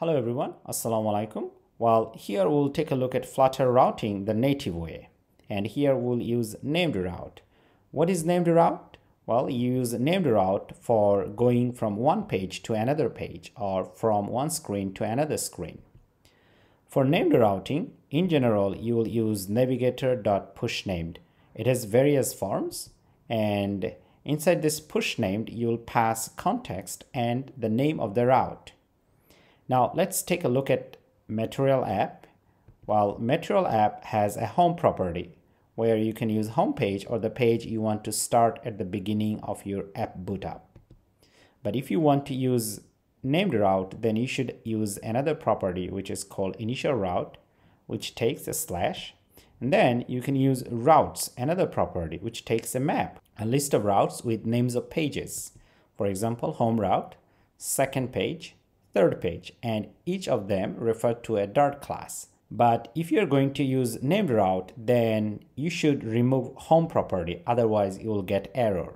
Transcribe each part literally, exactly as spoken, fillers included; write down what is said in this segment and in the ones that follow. Hello everyone, assalamu alaikum. Well, here we'll take a look at Flutter routing the native way, and here we'll use named route. What is named route? Well, you use named route for going from one page to another page or from one screen to another screen. For named routing, in general, you will use navigator.pushNamed. It has various forms, and inside this pushNamed, you'll pass context and the name of the route. Now let's take a look at MaterialApp. Well, MaterialApp has a home property where you can use home page or the page you want to start at the beginning of your app boot up. But if you want to use named route, then you should use another property which is called initialRoute, which takes a slash, and then you can use routes, another property which takes a map, a list of routes with names of pages. For example, home route, second page, third page, and each of them refer to a Dart class. But if you're going to use named route, then you should remove home property, otherwise you will get error.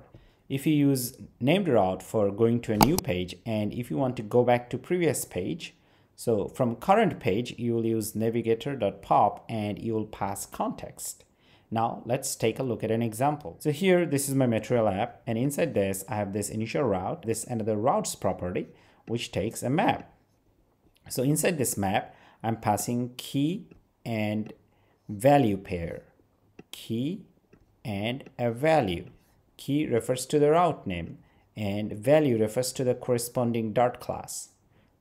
If you use named route for going to a new page, and if you want to go back to previous page, so from current page you will use navigator.pop and you will pass context. Now let's take a look at an example. So here, this is my MaterialApp, and inside this I have this initial route, this another routes property, which takes a map. So inside this map, I'm passing key and value pair, key and a value. Key refers to the route name and value refers to the corresponding Dart class.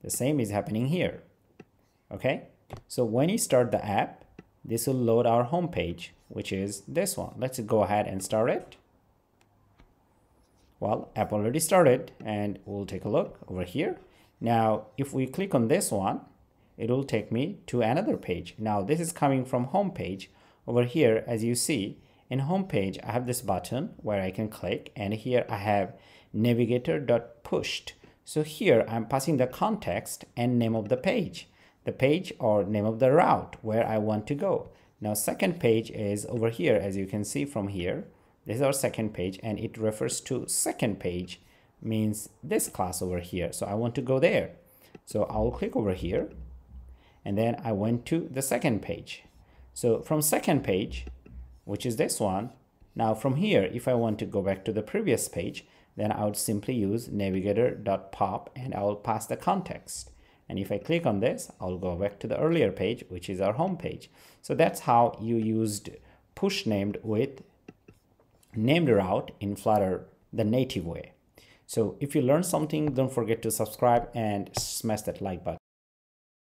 The same is happening here. Okay, so when you start the app, this will load our home page, which is this one. Let's go ahead and start it. Well, app already started, and we'll take a look over here. Now, if we click on this one, it will take me to another page. Now, this is coming from home page. Over here, as you see, in home page, I have this button where I can click, and here I have navigator.pushed. So here I'm passing the context and name of the page, the page or name of the route where I want to go. Now, second page is over here, as you can see from here. This is our second page, and it refers to second page, means this class over here. So I want to go there. So I'll click over here, and then I went to the second page. So from second page, which is this one, now from here, if I want to go back to the previous page, then I would simply use navigator.pop and I will pass the context. And if I click on this, I'll go back to the earlier page, which is our home page. So that's how you used push named with named route in Flutter the native way. So if you learned something, don't forget to subscribe and smash that like button.